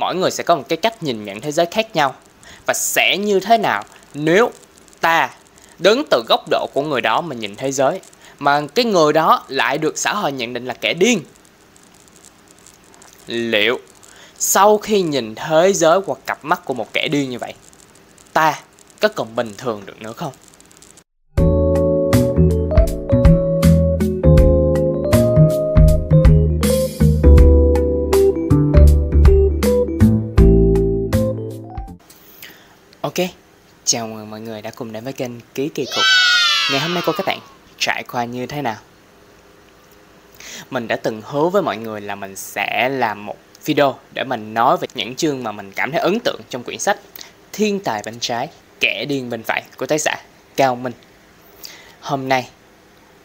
mỗi người sẽ có một cái cách nhìn nhận thế giới khác nhau. Và sẽ như thế nào nếu ta đứng từ góc độ của người đó mà nhìn thế giới, mà cái người đó lại được xã hội nhận định là kẻ điên? Liệu sau khi nhìn thế giới qua cặp mắt của một kẻ điên như vậy, ta có còn bình thường được nữa không? Ok, chào mừng mọi người đã cùng đến với kênh Ký Kỳ Cục. Ngày hôm nay cô các bạn trải qua như thế nào? Mình đã từng hứa với mọi người là mình sẽ làm một video để mình nói về những chương mà mình cảm thấy ấn tượng trong quyển sách Thiên tài bên trái, kẻ điên bên phải của tác giả Cao Minh. Hôm nay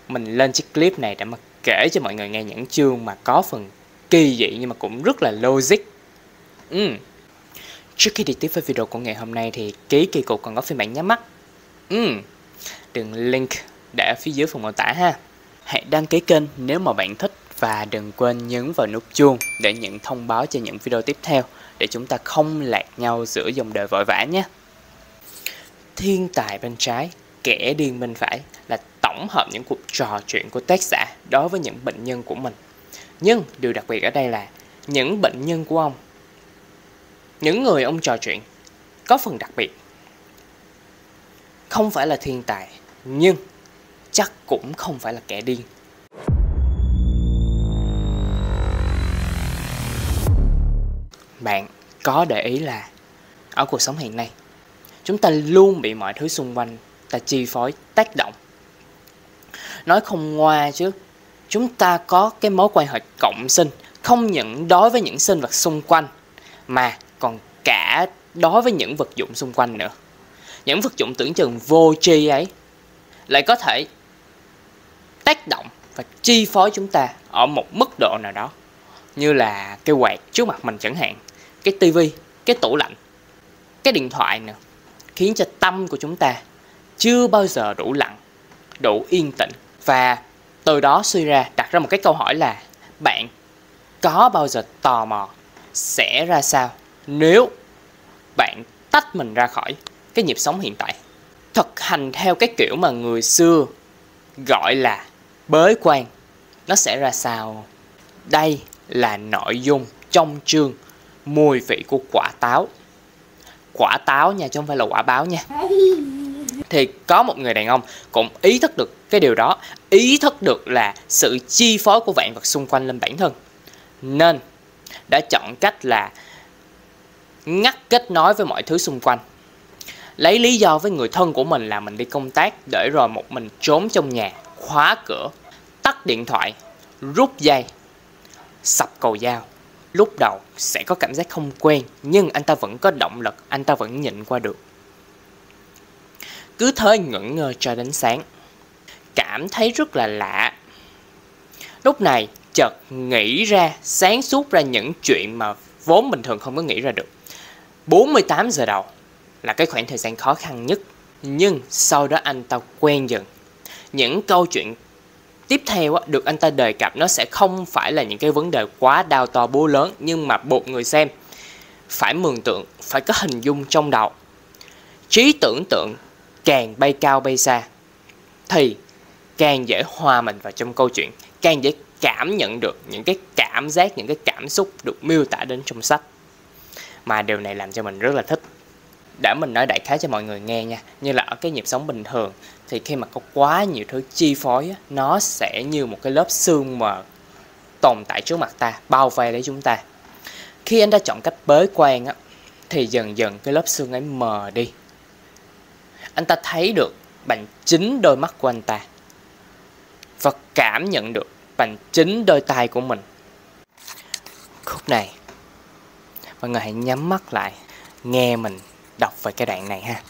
mình lên chiếc clip này để mà kể cho mọi người nghe những chương mà có phần kỳ dị nhưng mà cũng rất là logic. Trước khi đi tiếp với video của ngày hôm nay thì Ký Kỳ Cục còn có phiên bản nhắm mắt. Đường link để ở phía dưới phần mô tả ha. Hãy đăng ký kênh nếu mà bạn thích và đừng quên nhấn vào nút chuông để nhận thông báo cho những video tiếp theo, để chúng ta không lạc nhau giữa dòng đời vội vã nhé. Thiên tài bên trái, kẻ điên bên phải là tổng hợp những cuộc trò chuyện của tác giả đối với những bệnh nhân của mình. Nhưng điều đặc biệt ở đây là những bệnh nhân của ông, những người ông trò chuyện có phần đặc biệt. Không phải là thiên tài, nhưng chắc cũng không phải là kẻ điên. Bạn có để ý là ở cuộc sống hiện nay, chúng ta luôn bị mọi thứ xung quanh ta chi phối, tác động. Nói không ngoa chứ, chúng ta có cái mối quan hệ cộng sinh, không những đối với những sinh vật xung quanh mà còn cả đối với những vật dụng xung quanh nữa. Những vật dụng tưởng chừng vô tri ấy lại có thể tác động và chi phối chúng ta ở một mức độ nào đó. Như là cái quạt trước mặt mình chẳng hạn, cái tivi, cái tủ lạnh, cái điện thoại nữa, khiến cho tâm của chúng ta chưa bao giờ đủ lặng, đủ yên tĩnh. Và từ đó suy ra, đặt ra một cái câu hỏi là bạn có bao giờ tò mò sẽ ra sao nếu bạn tách mình ra khỏi cái nhịp sống hiện tại, thực hành theo cái kiểu mà người xưa gọi là bế quan, nó sẽ ra sao? Đây là nội dung trong chương Mùi vị của quả táo. Quả táo nha, chứ không phải là quả báo nha. Thì có một người đàn ông cũng ý thức được cái điều đó, ý thức được là sự chi phối của vạn vật xung quanh lên bản thân, nên đã chọn cách là ngắt kết nối với mọi thứ xung quanh. Lấy lý do với người thân của mình là mình đi công tác, để rồi một mình trốn trong nhà, khóa cửa, tắt điện thoại, rút dây, sập cầu dao. Lúc đầu sẽ có cảm giác không quen, nhưng anh ta vẫn có động lực, anh ta vẫn nhịn qua được. Cứ thế ngẩn ngơ cho đến sáng, cảm thấy rất là lạ. Lúc này chợt nghĩ ra, sáng suốt ra những chuyện mà vốn bình thường không có nghĩ ra được. 48 giờ đầu là cái khoảng thời gian khó khăn nhất, nhưng sau đó anh ta quen dần. Những câu chuyện tiếp theo được anh ta đề cập nó sẽ không phải là những cái vấn đề quá đao to búa lớn, nhưng mà buộc người xem phải mường tượng, phải có hình dung trong đầu. Trí tưởng tượng càng bay cao bay xa thì càng dễ hòa mình vào trong câu chuyện, càng dễ cảm nhận được những cái cảm giác, những cái cảm xúc được miêu tả đến trong sách. Mà điều này làm cho mình rất là thích. Để mình nói đại khái cho mọi người nghe nha. Như là ở cái nhịp sống bình thường thì khi mà có quá nhiều thứ chi phối, nó sẽ như một cái lớp sương mờ tồn tại trước mặt ta, bao vây lấy chúng ta. Khi anh đã chọn cách bế quan thì dần dần cái lớp sương ấy mờ đi. Anh ta thấy được bằng chính đôi mắt của anh ta và cảm nhận được bằng chính đôi tai của mình. Khúc này mọi người hãy nhắm mắt lại, nghe mình đọc về cái đoạn này ha.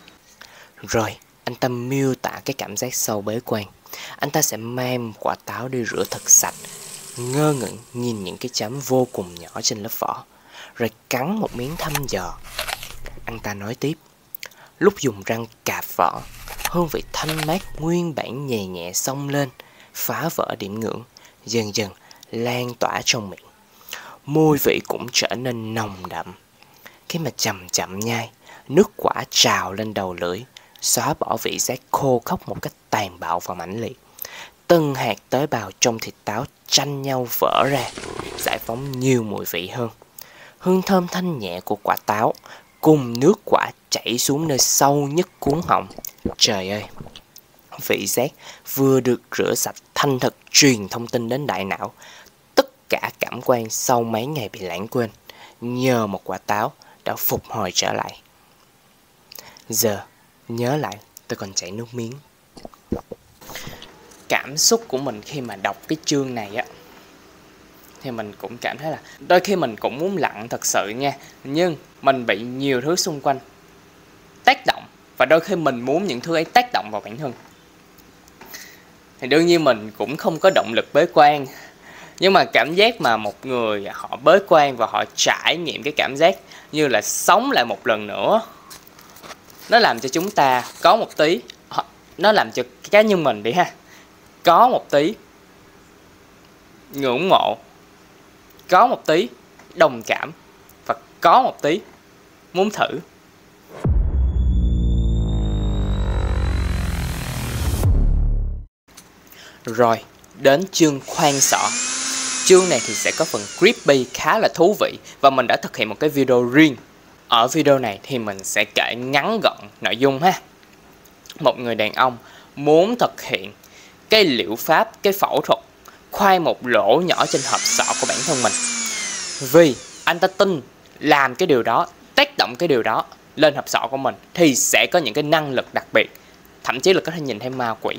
Rồi anh ta miêu tả cái cảm giác sau bế quan. Anh ta sẽ mang quả táo đi rửa thật sạch, ngơ ngẩn nhìn những cái chấm vô cùng nhỏ trên lớp vỏ, rồi cắn một miếng thăm dò. Anh ta nói tiếp, lúc dùng răng cạp vỏ, hương vị thanh mát nguyên bản nhẹ nhẹ xông lên, phá vỡ điểm ngưỡng, dần dần lan tỏa trong miệng. Mùi vị cũng trở nên nồng đậm, Khi mà chậm chậm nhai, nước quả trào lên đầu lưỡi, xóa bỏ vị giác khô khốc một cách tàn bạo và mãnh liệt. Từng hạt tế bào trong thịt táo tranh nhau vỡ ra, giải phóng nhiều mùi vị hơn. Hương thơm thanh nhẹ của quả táo cùng nước quả chảy xuống nơi sâu nhất cuống họng. Trời ơi! Vị giác vừa được rửa sạch thanh thật truyền thông tin đến đại não. Tất cả cảm quan sau mấy ngày bị lãng quên, nhờ một quả táo đã phục hồi trở lại. Giờ nhớ lại, tôi còn chảy nước miếng. Cảm xúc của mình khi mà đọc cái chương này á, thì mình cũng cảm thấy là đôi khi mình cũng muốn lặng thật sự nha. Nhưng mình bị nhiều thứ xung quanh tác động, và đôi khi mình muốn những thứ ấy tác động vào bản thân. Thì đương nhiên mình cũng không có động lực bế quan. Nhưng mà cảm giác mà một người họ bế quan và họ trải nghiệm cái cảm giác như là sống lại một lần nữa, nó làm cho chúng ta có một tí, nó làm cho cá nhân mình đi ha, có một tí ngưỡng mộ, có một tí đồng cảm, và có một tí muốn thử. Rồi, đến chương khoan sọ. Chương này thì sẽ có phần creepy khá là thú vị, và mình đã thực hiện một cái video riêng. Ở video này thì mình sẽ kể ngắn gọn nội dung ha. Một người đàn ông muốn thực hiện cái liệu pháp, cái phẫu thuật khoan một lỗ nhỏ trên hộp sọ của bản thân mình, vì anh ta tin làm cái điều đó, tác động cái điều đó lên hộp sọ của mình thì sẽ có những cái năng lực đặc biệt, thậm chí là có thể nhìn thấy ma quỷ.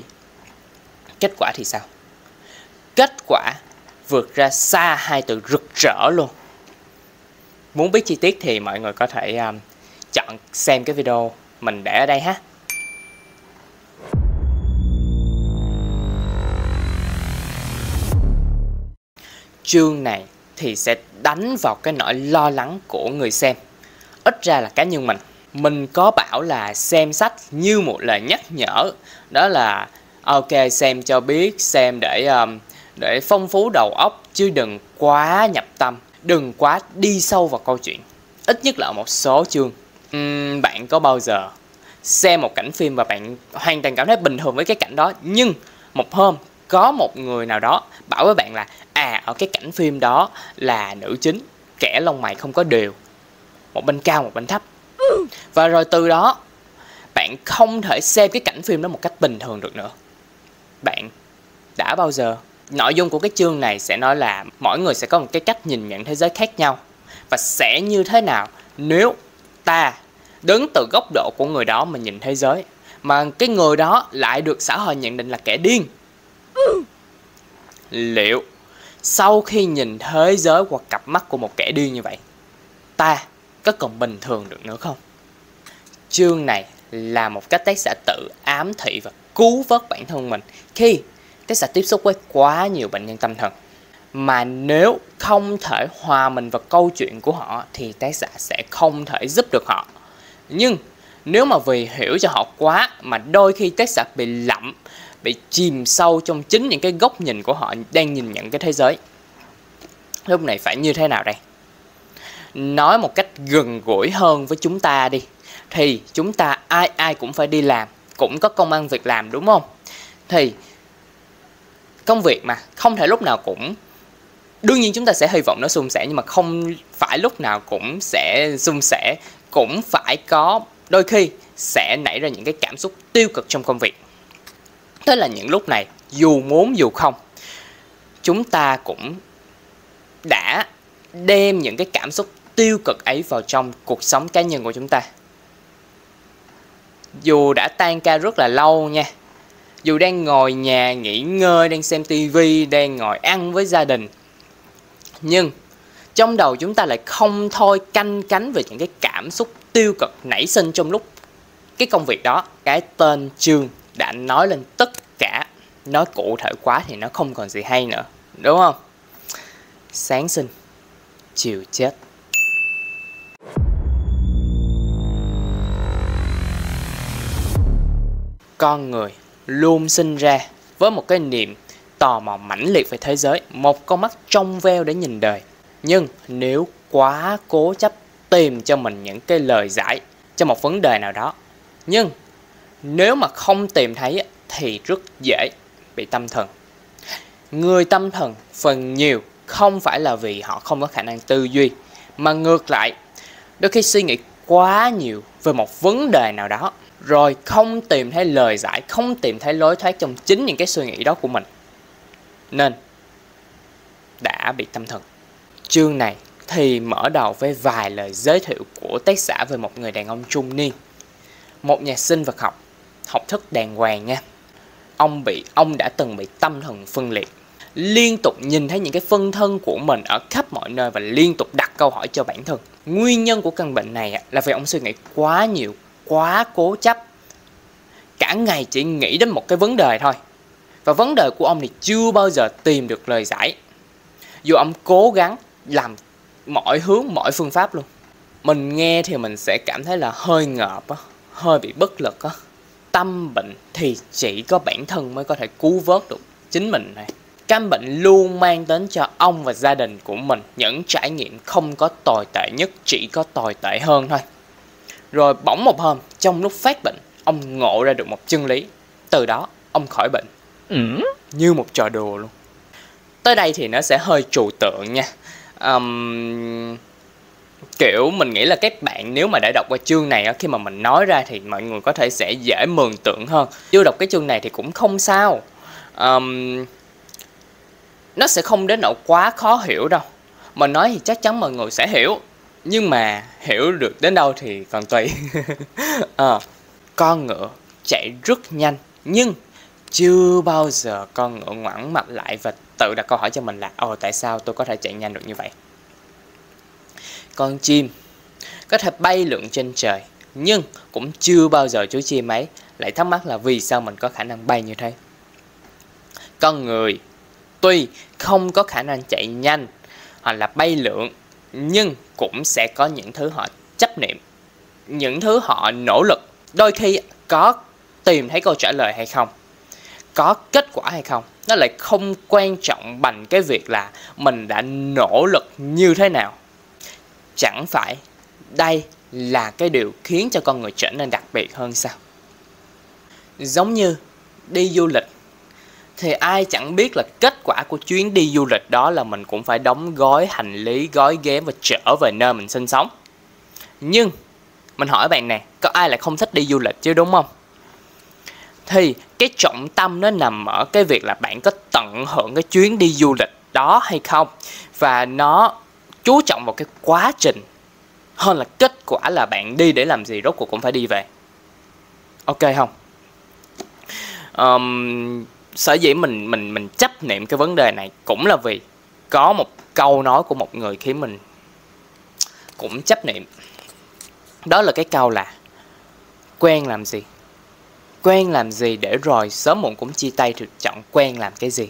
Kết quả thì sao? Kết quả vượt ra xa hai từ rực rỡ luôn. Muốn biết chi tiết thì mọi người có thể chọn xem cái video mình để ở đây ha. Chương này thì sẽ đánh vào cái nỗi lo lắng của người xem. Ít ra là cá nhân mình. Mình có bảo là xem sách như một lời nhắc nhở. Đó là ok, xem cho biết, xem để phong phú đầu óc, chứ đừng quá nhập tâm, đừng quá đi sâu vào câu chuyện. Ít nhất là ở một số chương. Bạn có bao giờ xem một cảnh phim và bạn hoàn toàn cảm thấy bình thường với cái cảnh đó, nhưng một hôm có một người nào đó bảo với bạn là ở cái cảnh phim đó là nữ chính kẻ lông mày không có đều, một bên cao một bên thấp, và rồi từ đó bạn không thể xem cái cảnh phim đó một cách bình thường được nữa. Bạn đã bao giờ? Nội dung của cái chương này sẽ nói là mỗi người sẽ có một cái cách nhìn nhận thế giới khác nhau, và sẽ như thế nào nếu ta đứng từ góc độ của người đó mà nhìn thế giới, mà cái người đó lại được xã hội nhận định là kẻ điên. Liệu sau khi nhìn thế giới qua cặp mắt của một kẻ điên như vậy, ta có còn bình thường được nữa không? Chương này là một cách tác giả tự ám thị và cứu vớt bản thân mình khi tác giả tiếp xúc với quá nhiều bệnh nhân tâm thần. Mà nếu không thể hòa mình vào câu chuyện của họ thì tác giả sẽ không thể giúp được họ. Nhưng nếu mà vì hiểu cho họ quá mà đôi khi tác giả bị lậm, bị chìm sâu trong chính những cái góc nhìn của họ đang nhìn nhận cái thế giới, lúc này phải như thế nào đây? Nói một cách gần gũi hơn với chúng ta đi, thì chúng ta ai cũng phải đi làm, cũng có công ăn việc làm đúng không? Thì công việc mà không thể lúc nào cũng, đương nhiên chúng ta sẽ hy vọng nó suôn sẻ, nhưng mà không phải lúc nào cũng sẽ suôn sẻ, cũng phải có, đôi khi sẽ nảy ra những cái cảm xúc tiêu cực trong công việc. Thế là những lúc này, dù muốn dù không, chúng ta cũng đã đem những cái cảm xúc tiêu cực ấy vào trong cuộc sống cá nhân của chúng ta. Dù đã tan ca rất là lâu nha, dù đang ngồi nhà nghỉ ngơi, đang xem tivi, đang ngồi ăn với gia đình, nhưng trong đầu chúng ta lại không thôi canh cánh về những cái cảm xúc tiêu cực nảy sinh trong lúc cái công việc đó. Cái tên chương đã nói lên tất cả, nói cụ thể quá thì nó không còn gì hay nữa, đúng không? Sáng sinh, chiều chết. Con người luôn sinh ra với một cái niềm tò mò mãnh liệt về thế giới, một con mắt trong veo để nhìn đời. Nhưng nếu quá cố chấp tìm cho mình những cái lời giải cho một vấn đề nào đó. Nhưng nếu mà không tìm thấy thì rất dễ bị tâm thần. Người tâm thần phần nhiều không phải là vì họ không có khả năng tư duy, mà ngược lại, đôi khi suy nghĩ quá nhiều về một vấn đề nào đó, rồi không tìm thấy lời giải, không tìm thấy lối thoát trong chính những cái suy nghĩ đó của mình, nên đã bị tâm thần. Chương này thì mở đầu với vài lời giới thiệu của tác giả về một người đàn ông trung niên, một nhà sinh vật học, học thức đàng hoàng nha. Ông đã từng bị tâm thần phân liệt, liên tục nhìn thấy những cái phân thân của mình ở khắp mọi nơi và liên tục đặt câu hỏi cho bản thân. Nguyên nhân của căn bệnh này là vì ông suy nghĩ quá nhiều, quá cố chấp, cả ngày chỉ nghĩ đến một cái vấn đề thôi, và vấn đề của ông thì chưa bao giờ tìm được lời giải, dù ông cố gắng làm mọi hướng, mọi phương pháp luôn. Mình nghe thì mình sẽ cảm thấy là hơi ngợp, hơi bị bất lực. Tâm bệnh thì chỉ có bản thân mới có thể cứu vớt được chính mình này. Căn bệnh luôn mang đến cho ông và gia đình của mình những trải nghiệm không có tồi tệ nhất, chỉ có tồi tệ hơn thôi. Rồi bỗng một hôm, trong lúc phát bệnh, ông ngộ ra được một chân lý. Từ đó, ông khỏi bệnh. Như một trò đùa luôn. Tới đây thì nó sẽ hơi trừu tượng nha. Kiểu mình nghĩ là các bạn nếu mà đã đọc qua chương này, khi mà mình nói ra thì mọi người có thể sẽ dễ mường tượng hơn. Chưa đọc cái chương này thì cũng không sao. Nó sẽ không đến nỗi quá khó hiểu đâu. Mình nói thì chắc chắn mọi người sẽ hiểu, nhưng mà hiểu được đến đâu thì còn tùy. Con ngựa chạy rất nhanh, nhưng chưa bao giờ con ngựa ngoảnh mặt lại và tự đặt câu hỏi cho mình là tại sao tôi có thể chạy nhanh được như vậy. Con chim có thể bay lượn trên trời, nhưng cũng chưa bao giờ chú chim ấy lại thắc mắc là vì sao mình có khả năng bay như thế. Con người tuy không có khả năng chạy nhanh hoặc là bay lượn, nhưng cũng sẽ có những thứ họ chấp niệm, những thứ họ nỗ lực. Đôi khi có tìm thấy câu trả lời hay không, có kết quả hay không, nó lại không quan trọng bằng cái việc là mình đã nỗ lực như thế nào. Chẳng phải đây là cái điều khiến cho con người trở nên đặc biệt hơn sao? Giống như đi du lịch, thì ai chẳng biết là kết quả của chuyến đi du lịch đó là mình cũng phải đóng gói hành lý, gói ghém và trở về nơi mình sinh sống. Nhưng mình hỏi bạn nè, có ai lại không thích đi du lịch chứ, đúng không? Thì cái trọng tâm nó nằm ở cái việc là bạn có tận hưởng cái chuyến đi du lịch đó hay không, và nó chú trọng vào cái quá trình hơn là kết quả là bạn đi để làm gì, rốt cuộc cũng phải đi về. Ok không? Sở dĩ mình chấp niệm cái vấn đề này cũng là vì có một câu nói của một người khiến mình cũng chấp niệm. Đó là cái câu là quen làm gì? Quen làm gì để rồi sớm muộn cũng chia tay, thì chọn quen làm cái gì?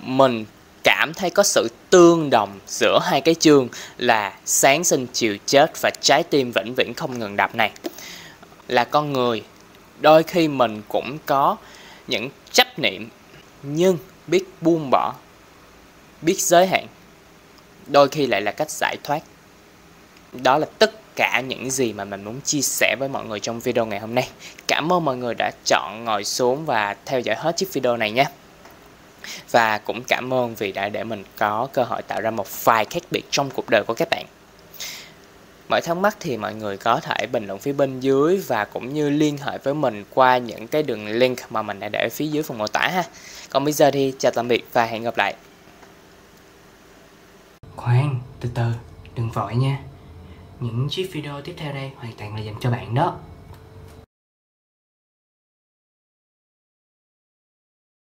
Mình cảm thấy có sự tương đồng giữa hai cái chương là sáng sinh chiều chết và trái tim vĩnh viễn không ngừng đập này. Là con người, đôi khi mình cũng có những chấp niệm, nhưng biết buông bỏ, biết giới hạn, đôi khi lại là cách giải thoát. Đó là tất cả những gì mà mình muốn chia sẻ với mọi người trong video ngày hôm nay. Cảm ơn mọi người đã chọn ngồi xuống và theo dõi hết chiếc video này nhé. Và cũng cảm ơn vì đã để mình có cơ hội tạo ra một vài khác biệt trong cuộc đời của các bạn. Mọi thắc mắc thì mọi người có thể bình luận phía bên dưới, và cũng như liên hệ với mình qua những cái đường link mà mình đã để phía dưới phần mô tả ha. Còn bây giờ thì chào tạm biệt và hẹn gặp lại. Khoan, từ từ, đừng vội nha. Những chiếc video tiếp theo đây hoàn toàn là dành cho bạn đó.